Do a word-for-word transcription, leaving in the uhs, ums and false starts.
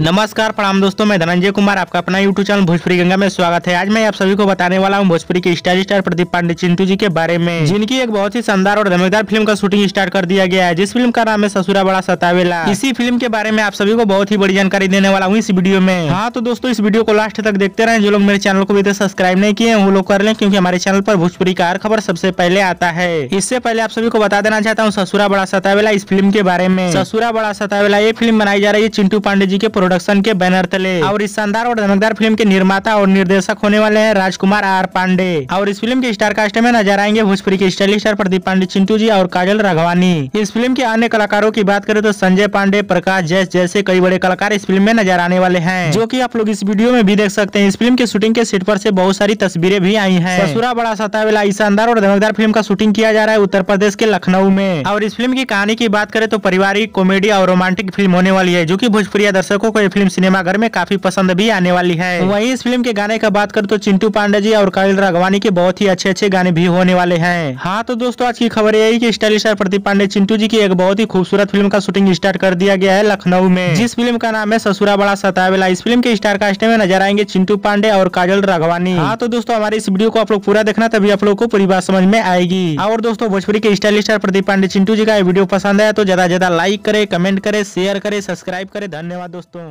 नमस्कार प्रणाम दोस्तों, मैं धनंजय कुमार, आपका अपना यूट्यूब चैनल भोजपुरी गंगा में स्वागत है। आज मैं आप सभी को बताने वाला हूं भोजपुरी के स्टार स्टार प्रदीप पांडे चिंटू जी के बारे में, जिनकी एक बहुत ही शानदार और धमाकेदार फिल्म का शूटिंग स्टार्ट कर दिया गया है, जिस फिल्म का नाम है ससुरा बड़ा सतावेला। इसी फिल्म के बारे में आप सभी को बहुत ही बड़ी जानकारी देने वाला हूँ इस वीडियो में। हाँ तो दोस्तों, इस वीडियो को लास्ट तक देखते रहे। जो लोग मेरे चैनल को अभी सब्सक्राइब नहीं किए वो लोग कर लें, क्योंकि हमारे चैनल पर भोजपुरी का हर खबर सबसे पहले आता है। इससे पहले आप सभी को बता देना चाहता हूँ ससुरा बड़ा सतावेला इस फिल्म के बारे में। ससुरा बड़ा सतावेला ये फिल्म बनाई जा रही है चिंटू पांडे जी के प्रोडक्शन के बैनर तले, और इस शानदार और धमाकेदार फिल्म के निर्माता और निर्देशक होने वाले हैं राजकुमार आर पांडे। और इस फिल्म के स्टार कास्ट में नजर आएंगे भोजपुरी के स्टाइलिश स्टार प्रदीप पांडे चिंटू जी और काजल राघवानी। इस फिल्म के अन्य कलाकारों की बात करें तो संजय पांडे, प्रकाश जैस जैसे कई बड़े कलाकार इस फिल्म में नजर आने वाले है, जो की आप लोग इस वीडियो में भी देख सकते हैं। इस फिल्म के शूटिंग के सेट पर से बहुत सारी तस्वीरें भी आई है। ससुरा बड़ा सतावेला इस शानदार और धमाकेदार फिल्म का शूटिंग किया जा रहा है उत्तर प्रदेश के लखनऊ में। और इस फिल्म की कहानी की बात करें तो पारिवारिक, कॉमेडी और रोमांटिक फिल्म होने वाली है, जो की भोजपुरी दर्शकों को ये फिल्म सिनेमाघर में काफी पसंद भी आने वाली है। वहीं इस फिल्म के गाने का बात करें तो चिंटू पांडे जी और काजल राघवानी के बहुत ही अच्छे अच्छे गाने भी होने वाले हैं। हाँ तो दोस्तों, आज की खबर यही कि स्टाइलिश स्टार प्रदीप पांडे चिंटू जी की एक बहुत ही खूबसूरत फिल्म का शूटिंग स्टार्ट कर दिया गया है लखनऊ में, जिस फिल्म का नाम है ससुरा बड़ा सतावेला। इस फिल्म के स्टार कास्ट में नजर आएंगे चिंटू पांडे और काजल राघवानी। हाँ तो दोस्तों, हमारे इस वीडियो को आप लोग पूरा देखना, तभी आप लोग को पूरी बात समझ में आएगी। और दोस्तों, भोजपुरी के स्टाइलिश स्टार प्रदीप पांडे चिंटू जी का वीडियो पसंद आया तो ज्यादा ज्यादा लाइक करे, कमेंट करे, शेयर करे, सब्सक्राइब करे। धन्यवाद दोस्तों।